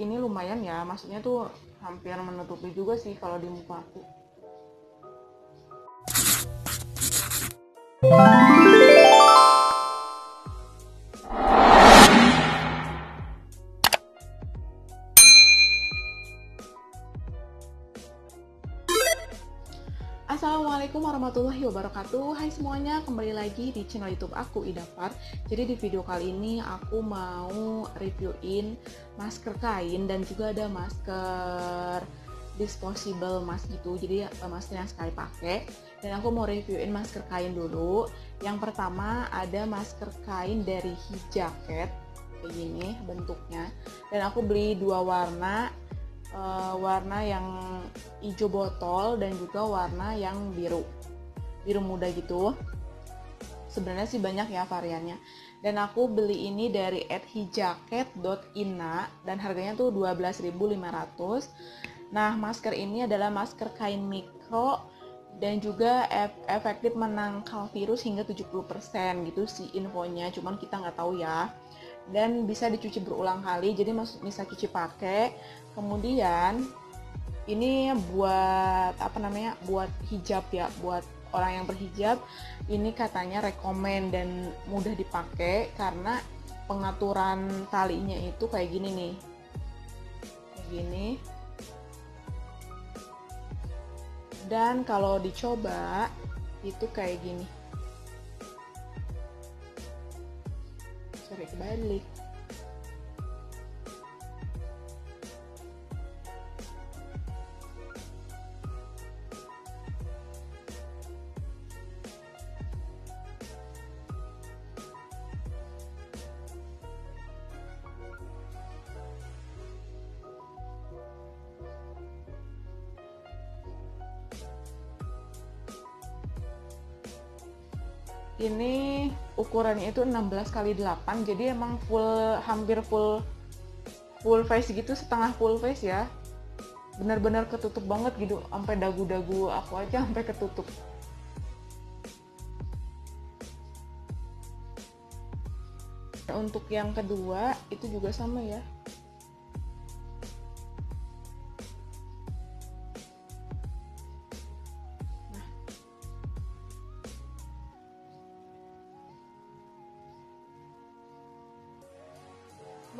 ini lumayan ya, maksudnya tuh hampir menutupi juga sih kalau di muka aku. Assalamualaikum warahmatullahi wabarakatuh. Hai semuanya, kembali lagi di channel YouTube aku, Ida Par. Jadi di video kali ini aku mau reviewin masker kain dan juga ada masker disposable mask gitu. Jadi masker yang sekali pakai. Dan aku mau reviewin masker kain dulu. Yang pertama ada masker kain dari Hijacket kayak gini bentuknya. Dan aku beli dua warna. Warna yang hijau botol dan juga warna yang biru muda gitu. Sebenarnya sih banyak ya variannya. Dan aku beli ini dari @hijacket.ina dan harganya tuh 12.500. Nah, masker ini adalah masker kain mikro dan juga efektif menangkal virus hingga 70% gitu sih infonya. Cuman kita nggak tahu ya. Dan bisa dicuci berulang kali, jadi bisa cuci pakai. Kemudian ini buat apa namanya, buat hijab ya, buat orang yang berhijab. Ini katanya rekomen dan mudah dipakai karena pengaturan talinya itu kayak gini nih, kayak gini. Dan kalau dicoba itu kayak gini. Sorry, kebalik. Ini ukurannya itu 16x8, jadi emang full, hampir full face gitu, setengah full face ya. Bener-bener ketutup banget gitu, sampai dagu-dagu aku aja sampai ketutup. Untuk yang kedua itu juga sama ya.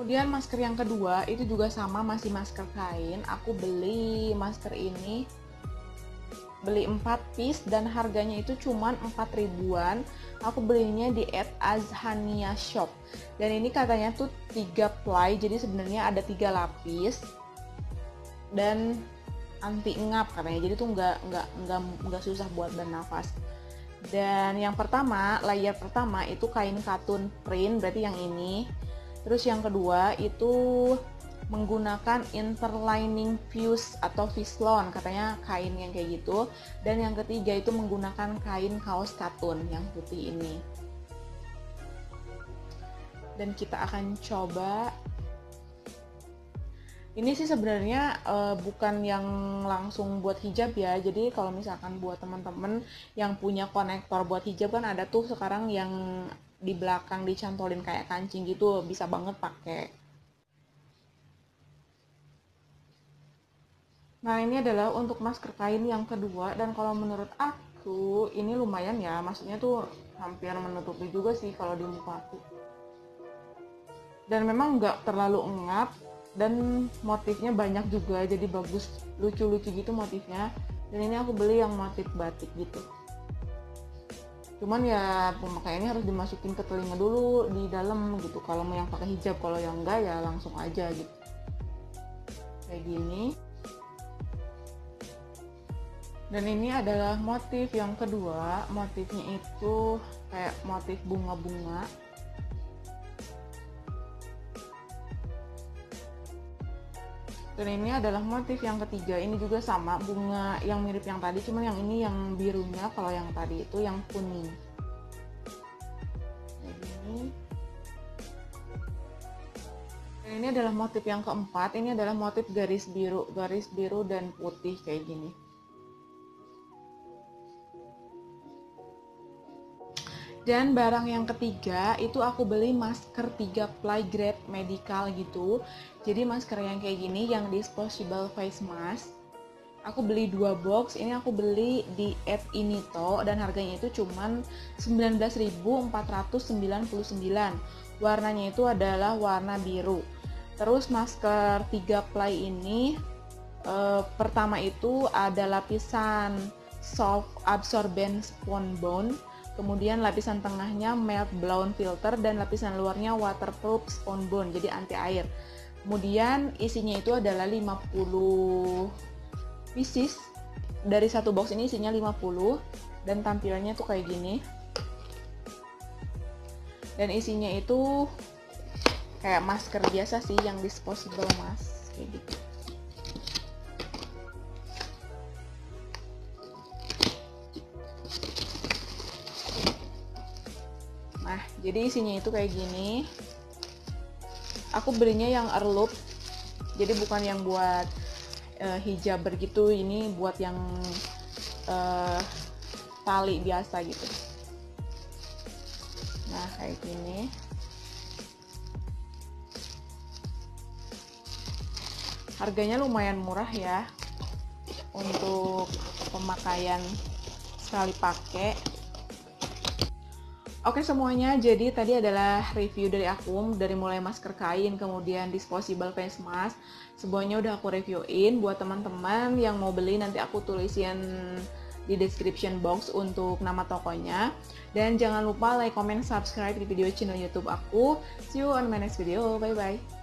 Kemudian masker yang kedua itu juga sama, masih masker kain. Aku beli masker ini, beli 4 piece dan harganya itu cuman 4 ribuan. Aku belinya di @azhania shop. Dan ini katanya tuh 3 ply, jadi sebenarnya ada 3 lapis. Dan anti ngap katanya. Jadi tuh nggak susah buat bernafas. Dan yang pertama, layer pertama itu kain katun print, berarti yang ini. Terus yang kedua itu menggunakan interlining fuse atau vislon, katanya kain yang kayak gitu. Dan yang ketiga itu menggunakan kain kaos katun yang putih ini. Dan kita akan coba. Ini sih sebenarnya bukan yang langsung buat hijab ya. Jadi kalau misalkan buat teman-teman yang punya konektor buat hijab kan ada tuh sekarang yang di belakang dicantolin kayak kancing gitu, bisa banget pakai. Nah, ini adalah untuk masker kain yang kedua dan kalau menurut aku ini lumayan ya, maksudnya tuh hampir menutupi juga sih kalau di muka aku. Dan memang nggak terlalu ngap dan motifnya banyak juga, jadi bagus, lucu-lucu gitu motifnya. Dan ini aku beli yang motif batik gitu. Cuman ya pemakaiannya harus dimasukin ke telinga dulu di dalam gitu, kalau mau yang pakai hijab, kalau yang enggak ya langsung aja gitu, kayak gini. Dan ini adalah motif yang kedua, motifnya itu kayak motif bunga-bunga. Dan ini adalah motif yang ketiga, ini juga sama, bunga yang mirip yang tadi, cuman yang ini yang birunya, kalau yang tadi itu yang kuning. Dan ini adalah motif yang keempat, ini adalah motif garis biru dan putih kayak gini. Dan barang yang ketiga itu aku beli masker 3 ply grade medical gitu. Jadi masker yang kayak gini, yang disposable face mask. Aku beli 2 box, ini aku beli di app Inito dan harganya itu cuman 19.499. Warnanya itu adalah warna biru. Terus masker 3 ply ini pertama itu ada lapisan soft absorbent spun bond, kemudian lapisan tengahnya matte blown filter dan lapisan luarnya waterproof spun bond, jadi anti air. Kemudian isinya itu adalah 50 pieces, dari satu box ini isinya 50 dan tampilannya tuh kayak gini, dan isinya itu kayak masker biasa sih yang disposable mask kayak gitu. Nah, jadi isinya itu kayak gini. Aku belinya yang earloop, jadi bukan yang buat hijaber gitu, ini buat yang tali biasa gitu. Nah kayak gini. Harganya lumayan murah ya untuk pemakaian sekali pakai. Oke semuanya, jadi tadi adalah review dari aku, dari mulai masker kain, kemudian disposable face mask, semuanya udah aku reviewin. Buat teman-teman yang mau beli, nanti aku tulisin di description box untuk nama tokonya. Dan jangan lupa like, comment, subscribe di video channel YouTube aku. See you on my next video, bye-bye.